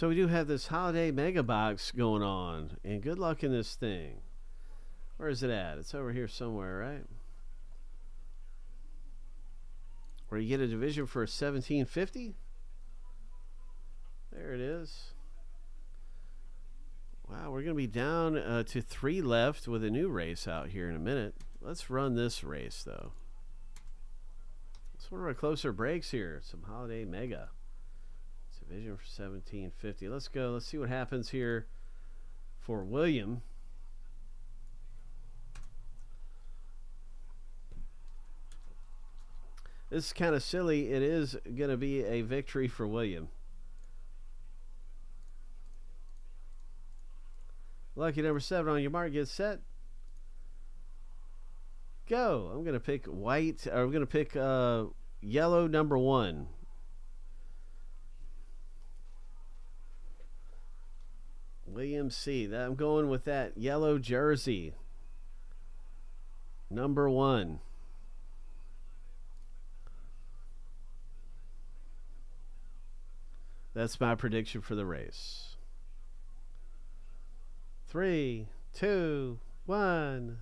So we do have this holiday mega box going on, and good luck in this thing. Where is it at? It's over here somewhere, right? Where you get a division for $17.50? There it is. Wow, we're going to be down to 3 left with a new race out here in a minute. Let's run this race, though. It's one of our closer breaks here. Some holiday mega. Division for $17.50. Let's go. Let's see what happens here for William. This is kind of silly. It is going to be a victory for William. Lucky number 7 on your mark. Get set. Go. I'm going to pick white. Or I'm going to pick yellow number 1. William C. I'm going with that yellow jersey. Number 1. That's my prediction for the race. 3, 2, 1.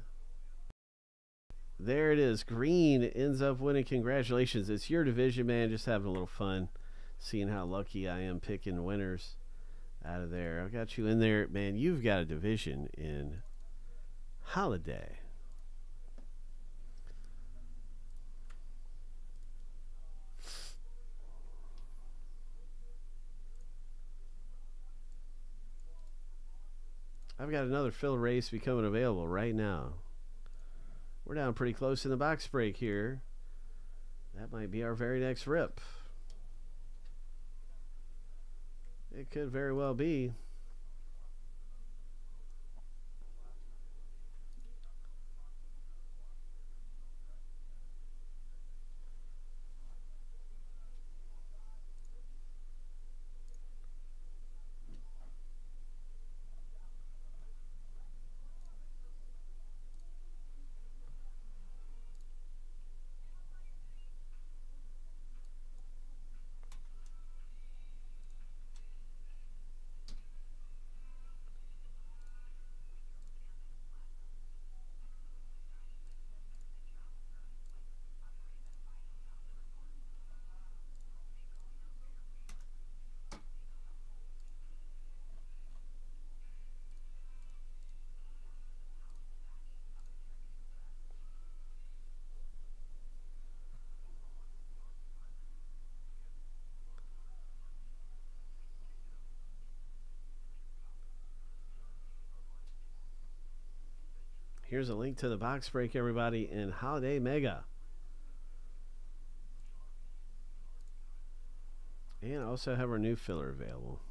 There it is. Green ends up winning. Congratulations. It's your division, man. Just having a little fun. Seeing how lucky I am picking winners out of there. I've got you in there, man. You've got a division in holiday. I've got another fill race becoming available right now. We're down pretty close in the box break here. That might be our very next rip. It could very well be. Here's a link to the box break, everybody, in Holiday Mega. And I also have our new filler available.